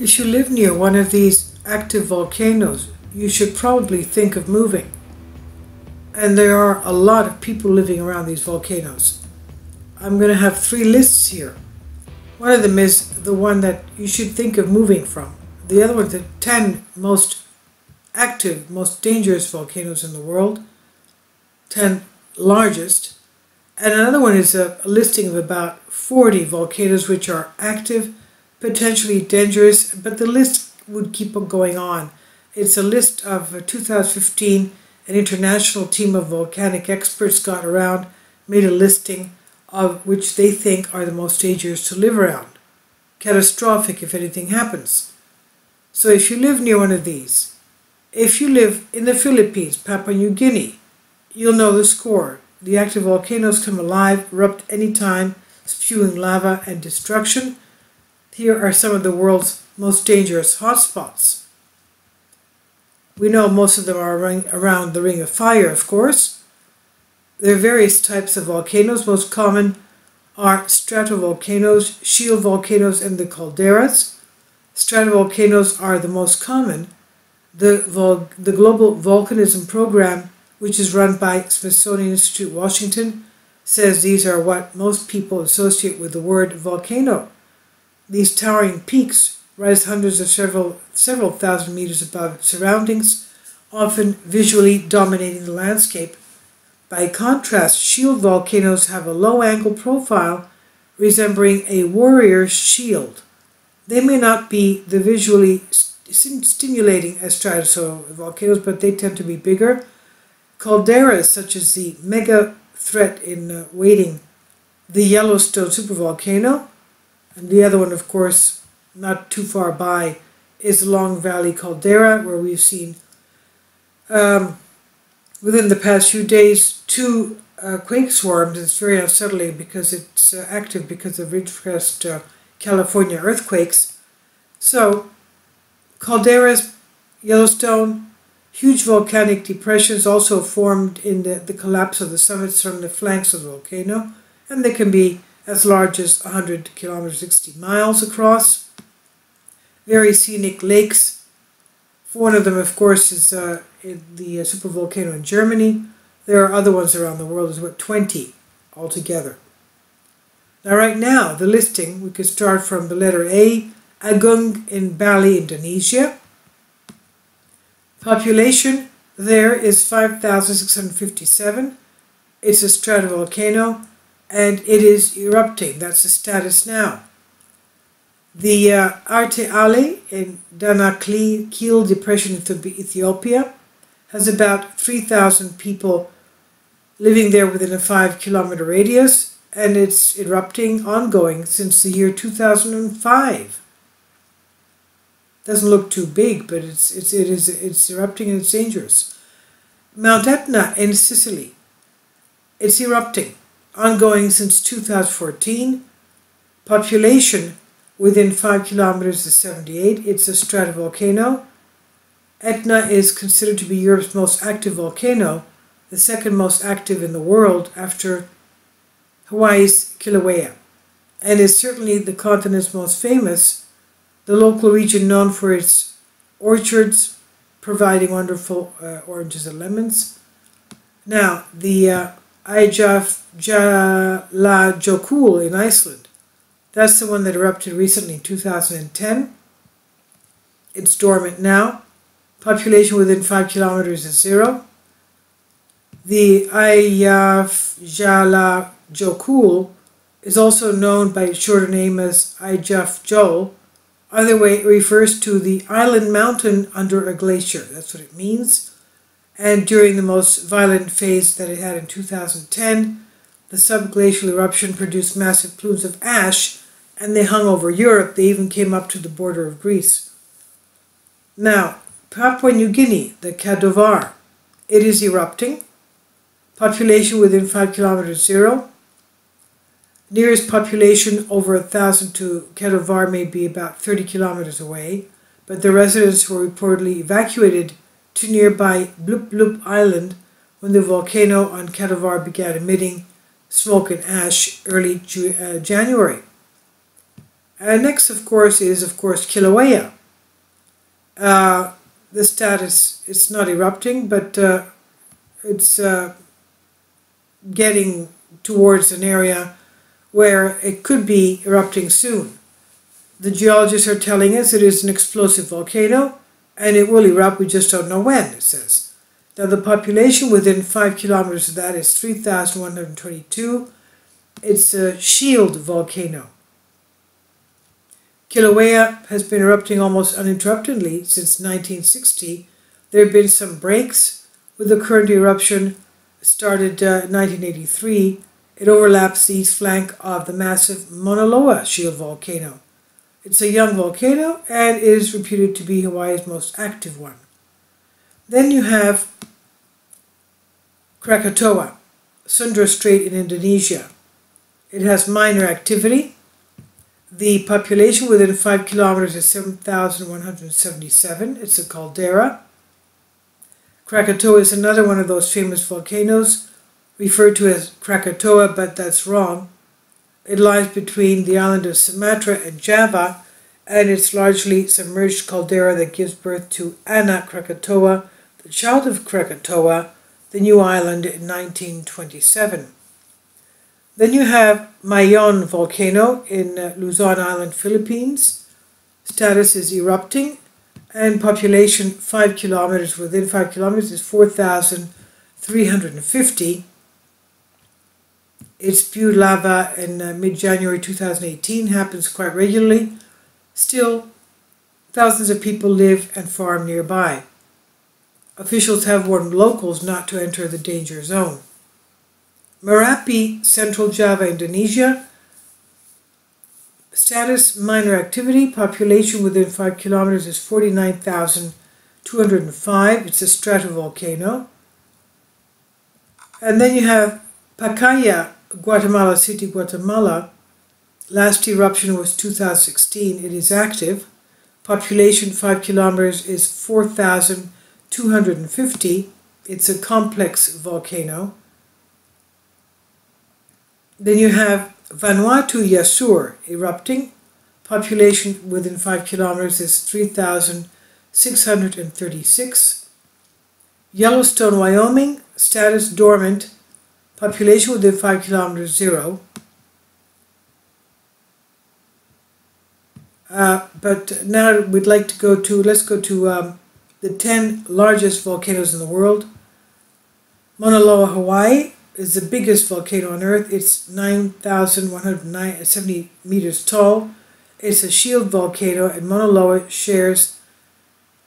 If you live near one of these active volcanoes, you should probably think of moving. And there are a lot of people living around these volcanoes. I'm going to have three lists here. One of them is the one that you should think of moving from. The other one, the 10 most active, most dangerous volcanoes in the world, 10 largest. And another one is a listing of about 40 volcanoes which are active, potentially dangerous, but the list would keep on going on. It's a list of 2015, an international team of volcanic experts got around, made a listing of which they think are the most dangerous to live around. Catastrophic if anything happens. So if you live near one of these, if you live in the Philippines, Papua New Guinea, you'll know the score. The active volcanoes come alive, erupt any time, spewing lava and destruction. Here are some of the world's most dangerous hotspots. We know most of them are around the Ring of Fire, of course. There are various types of volcanoes. Most common are stratovolcanoes, shield volcanoes, and the calderas. Stratovolcanoes are the most common. The Global Volcanism Program, which is run by Smithsonian Institute Washington, says these are what most people associate with the word volcano. These towering peaks rise hundreds of several thousand meters above surroundings, often visually dominating the landscape. By contrast, shield volcanoes have a low-angle profile resembling a warrior's shield. They may not be the visually stimulating as stratovolcanoes, but they tend to be bigger. Calderas, such as the mega threat in waiting, the Yellowstone supervolcano, and the other one, of course, not too far by, is the Long Valley Caldera, where we've seen, within the past few days, two quake swarms. It's very unsettling because it's active because of Ridgecrest, California earthquakes. So, calderas, Yellowstone. Huge volcanic depressions also formed in the collapse of the summits from the flanks of the volcano, and they can be as large as 100 kilometers, 60 miles across. Very scenic lakes. One of them, of course, is the supervolcano in Germany. There are other ones around the world. There's about 20 altogether. Now, right now, the listing, we could start from the letter A, Agung in Bali, Indonesia. Population there is 5,657. It's a stratovolcano, and it is erupting. That's the status now. The Arte Ale in Danakil Depression in Ethiopia has about 3,000 people living there within a 5-kilometer radius, and it's erupting ongoing since the year 2005. Doesn't look too big, but it's erupting and it's dangerous. Mount Etna in Sicily, it's erupting, ongoing since 2014. Population within 5 kilometers is 78. It's a stratovolcano. Etna is considered to be Europe's most active volcano, the second most active in the world after Hawaii's Kilauea, and is certainly the continent's most famous. The local region known for its orchards, providing wonderful oranges and lemons. Now, the Eyjafjallajökull in Iceland. That's the one that erupted recently in 2010. It's dormant now. Population within 5 kilometers is 0. The Eyjafjallajökull is also known by its shorter name as Eyjafjöll. Either way, it refers to the island mountain under a glacier. That's what it means. And during the most violent phase that it had in 2010, the subglacial eruption produced massive plumes of ash, and they hung over Europe. They even came up to the border of Greece. Now, Papua New Guinea, the Kadovar, it is erupting. Population within 5 kilometers, 0. Nearest population over 1,000 to Kadovar may be about 30 kilometers away, but the residents were reportedly evacuated to nearby Bloop Bloop Island when the volcano on Kadovar began emitting smoke and ash early January. Next, of course, is Kilauea. The status, it's not erupting, but it's getting towards an area where it could be erupting soon. The geologists are telling us it is an explosive volcano and it will erupt, we just don't know when, it says. Now the population within 5 kilometers of that is 3,122. It's a shield volcano. Kilauea has been erupting almost uninterruptedly since 1960. There have been some breaks with the current eruption started 1983. It overlaps the east flank of the massive Mauna Loa shield volcano. It's a young volcano and is reputed to be Hawaii's most active one. Then you have Krakatoa, Sunda Strait in Indonesia. It has minor activity. The population within 5 kilometers is 7,177. It's a caldera. Krakatoa is another one of those famous volcanoes referred to as Krakatoa, but that's wrong. It lies between the island of Sumatra and Java, and it's largely submerged caldera that gives birth to Anak Krakatau, the child of Krakatoa, the new island in 1927. Then you have Mayon volcano in Luzon Island, Philippines. Status is erupting, and population 5 kilometers is 4,350. It spewed lava in mid-January 2018. Happens quite regularly. Still, thousands of people live and farm nearby. Officials have warned locals not to enter the danger zone. Merapi, Central Java, Indonesia. Status, minor activity. Population within 5 kilometers is 49,205. It's a stratovolcano. And then you have Pacaya, Guatemala City, Guatemala. Last eruption was 2016. It is active. Population 5 kilometers is 4,250. It's a complex volcano. Then you have Vanuatu Yasur erupting. Population within 5 kilometers is 3,636. Yellowstone, Wyoming. Status dormant. Population within 5 kilometers, 0. But now we'd like to go to, the 10 largest volcanoes in the world. Mauna Loa, Hawaii is the biggest volcano on Earth. It's 9,170 meters tall. It's a shield volcano, and Mauna Loa is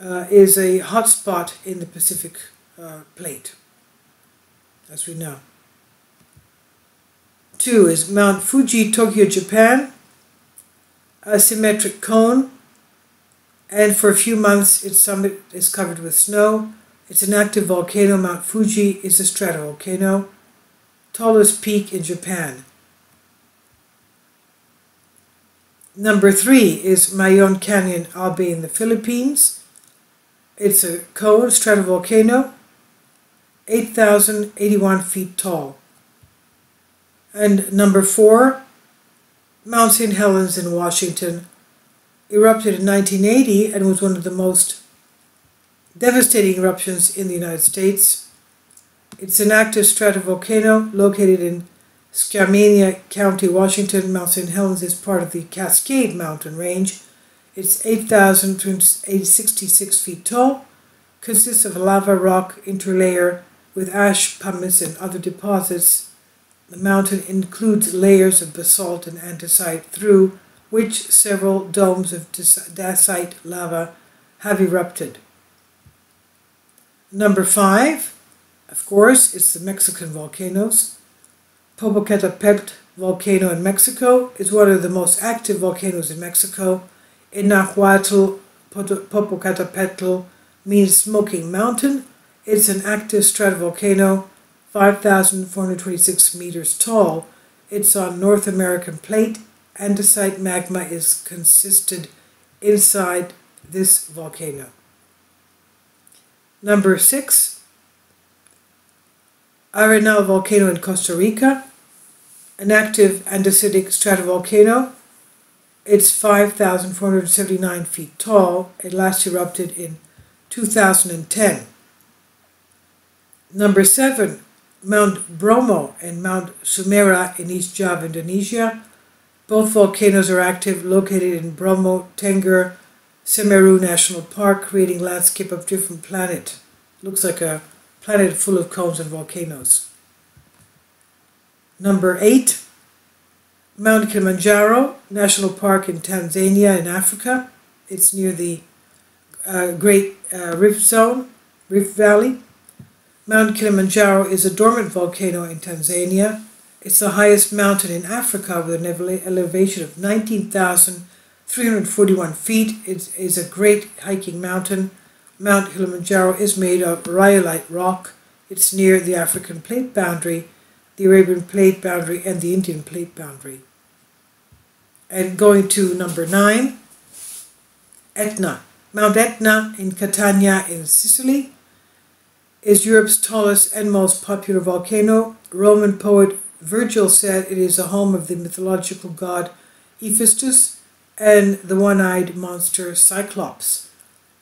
a hotspot in the Pacific plate, as we know. 2 is Mount Fuji, Tokyo, Japan, a symmetric cone, and for a few months its summit is covered with snow. It's an active volcano. Mount Fuji is a stratovolcano, tallest peak in Japan. Number 3 is Mayon Canyon, Albay in the Philippines. It's a cone, stratovolcano, 8,081 feet tall. And number 4, Mount St. Helens in Washington, erupted in 1980 and was one of the most devastating eruptions in the United States. It's an active stratovolcano located in Skamania County, Washington. Mount St. Helens is part of the Cascade Mountain Range. It's 8,266 feet tall, consists of lava rock interlayer with ash, pumice, and other deposits. The mountain includes layers of basalt and andesite, through which several domes of dacite lava have erupted. Number 5, of course, it's the Mexican volcanoes. Popocatépetl volcano in Mexico is one of the most active volcanoes in Mexico. In Nahuatl, Popocatépetl means smoking mountain. It's an active stratovolcano, 5,426 meters tall. It's on North American plate. Andesite magma is consisted inside this volcano. Number 6, Arenal volcano in Costa Rica, an active andesitic stratovolcano. It's 5,479 feet tall. It last erupted in 2010. Number 7, Mount Bromo and Mount Sumera in East Java, Indonesia. Both volcanoes are active, located in Bromo, Tengger, Semeru National Park, creating landscape of different planet. Looks like a planet full of cones and volcanoes. Number 8, Mount Kilimanjaro National Park in Tanzania in Africa. It's near the Great Rift Valley. Mount Kilimanjaro is a dormant volcano in Tanzania. It's the highest mountain in Africa with an elevation of 19,341 feet. It is a great hiking mountain. Mount Kilimanjaro is made of rhyolite rock. It's near the African plate boundary, the Arabian plate boundary, and the Indian plate boundary. And going to number 9, Etna. Mount Etna in Catania in Sicily is Europe's tallest and most popular volcano. Roman poet Virgil said it is the home of the mythological god Hephaestus and the one-eyed monster Cyclops.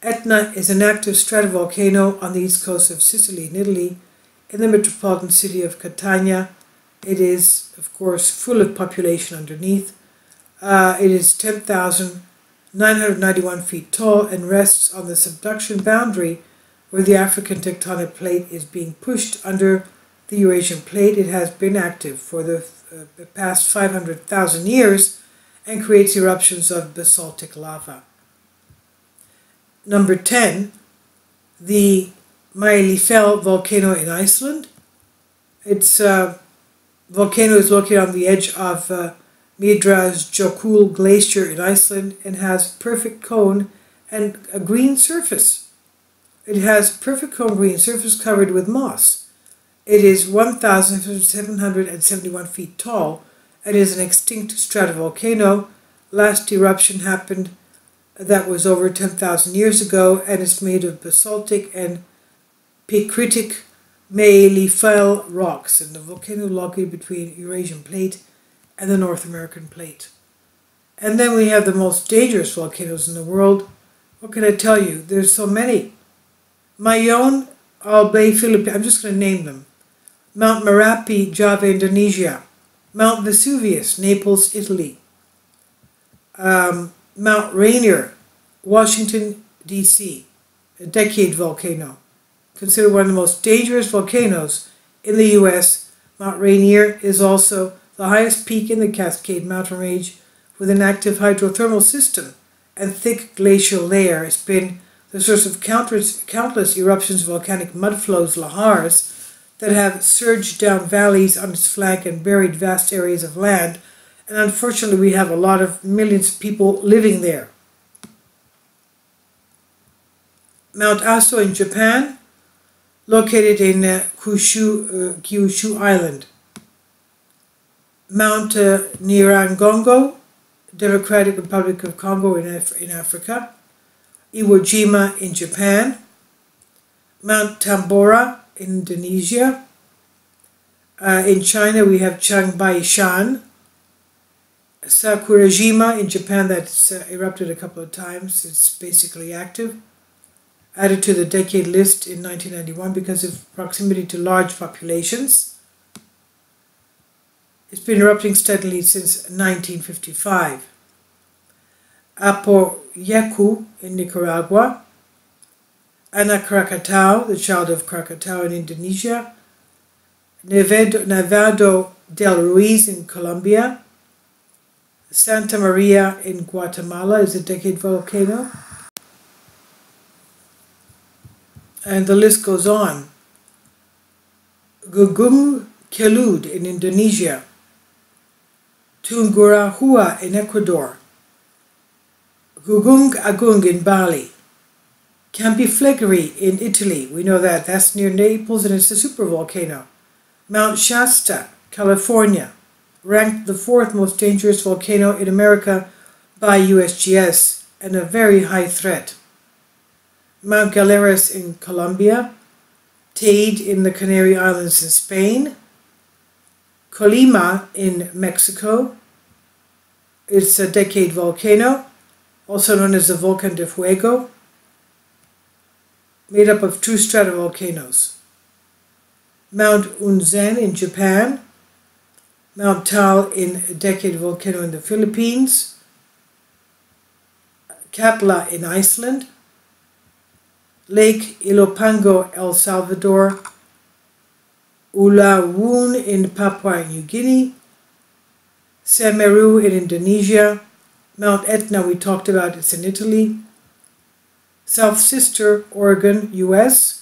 Etna is an active stratovolcano on the east coast of Sicily in Italy, in the metropolitan city of Catania. It is, of course, full of population underneath. It is 10,991 feet tall and rests on the subduction boundary where the African tectonic plate is being pushed under the Eurasian plate. It has been active for the past 500,000 years and creates eruptions of basaltic lava. Number 10, the Maelifel volcano in Iceland. Its volcano is located on the edge of Midra's Jokul glacier in Iceland and has perfect cone and a green surface. It has perfect cone green surface covered with moss. It is 1,771 feet tall and is an extinct stratovolcano. Last eruption happened that was over 10,000 years ago, and it's made of basaltic and picritic Maelifel rocks, and the volcano located between Eurasian plate and the North American plate. And then we have the most dangerous volcanoes in the world. What can I tell you? There's so many. Mayon, Albay, Philippines. I'm just going to name them. Mount Merapi, Java, Indonesia. Mount Vesuvius, Naples, Italy. Mount Rainier, Washington, D.C., a decade volcano. Considered one of the most dangerous volcanoes in the U.S., Mount Rainier is also the highest peak in the Cascade Mountain Range with an active hydrothermal system and thick glacial layer. It's been the source of countless eruptions of volcanic mudflows, lahars, that have surged down valleys on its flank and buried vast areas of land. And unfortunately, we have a lot of millions of people living there. Mount Aso in Japan, located in Kyushu Island. Mount Nirangongo, Democratic Republic of Congo in Africa. Iwo Jima in Japan. Mount Tambora in Indonesia. In China, we have Changbaishan. Sakurajima in Japan, that's erupted a couple of times. It's basically active. Added to the decade list in 1991 because of proximity to large populations. It's been erupting steadily since 1955. Apoyacu in Nicaragua. Anak Krakatau, the child of Krakatau in Indonesia. Nevado del Ruiz in Colombia. Santa Maria in Guatemala is a decade volcano. And the list goes on. Gunung Kelud in Indonesia. Tungurahua in Ecuador. Gunung Agung in Bali. Campiflexori in Italy. We know that. That's near Naples and it's a supervolcano. Mount Shasta, California, ranked the 4th most dangerous volcano in America by USGS and a very high threat. Mount Galeras in Colombia, Teide in the Canary Islands in Spain, Colima in Mexico, It's a decade volcano, also known as the Volcan de Fuego, made up of two stratovolcanoes. Mount Unzen in Japan, Mount Taal in a decade volcano in the Philippines, Katla in Iceland, Lake Ilopango, El Salvador, Ulaun in Papua New Guinea, Semeru in Indonesia, Mount Etna we talked about, it's in Italy, South Sister, Oregon, US.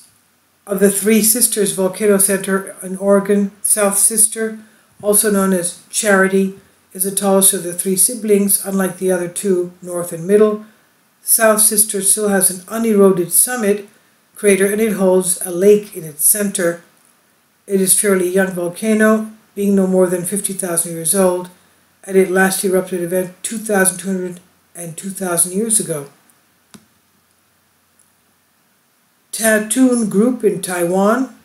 Of the Three Sisters Volcano Center in Oregon, South Sister, also known as Charity, is the tallest of the three siblings, unlike the other two, North and Middle. South Sister still has an uneroded summit crater and it holds a lake in its center. It is a fairly young volcano, being no more than 50,000 years old, and it last erupted event 2,200 and 2,000 years ago. Tatun Group in Taiwan,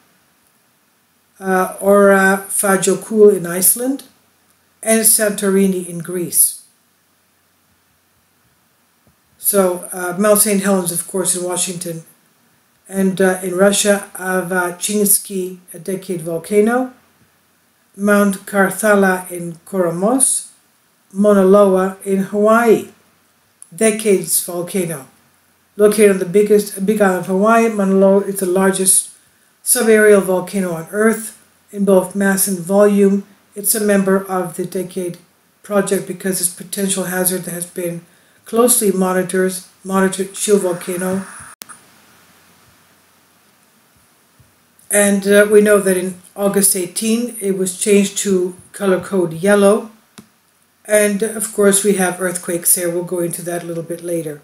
Eyjafjallajökull in Iceland, and Santorini in Greece. So Mount St. Helens, of course, in Washington, and in Russia, Avachinsky, a decade volcano, Mount Karthala in Koromos, Mauna Loa in Hawaii, decades volcano. Located on the big island of Hawaii, Mauna Loa is the largest subaerial volcano on Earth in both mass and volume. It's a member of the Decade Project because its potential hazard has been closely monitored. Shield volcano. And we know that in August 18, it was changed to color code yellow. And of course, we have earthquakes here. We'll go into that a little bit later.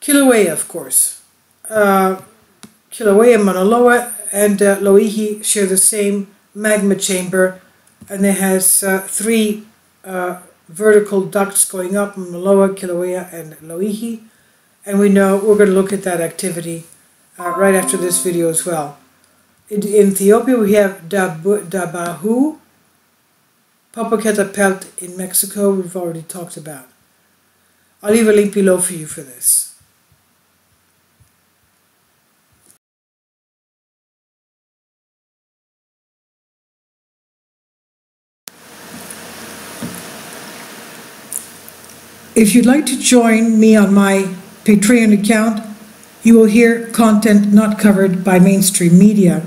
Kilauea, of course. Kilauea, Mauna Loa, and Loihi share the same magma chamber, and it has three vertical ducts going up, Mauna Loa, Kilauea, and Loihi. And we know we're going to look at that activity right after this video as well. In Ethiopia, we have Dabahu, Popocatépetl in Mexico, we've already talked about. I'll leave a link below for you for this. If you'd like to join me on my Patreon account, you will hear content not covered by mainstream media.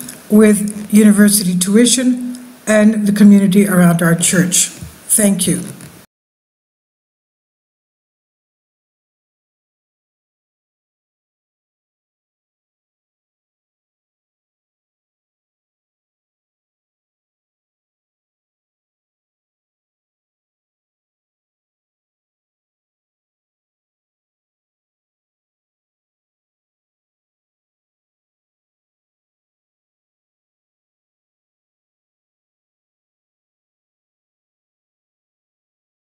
with university tuition and the community around our church. Thank you.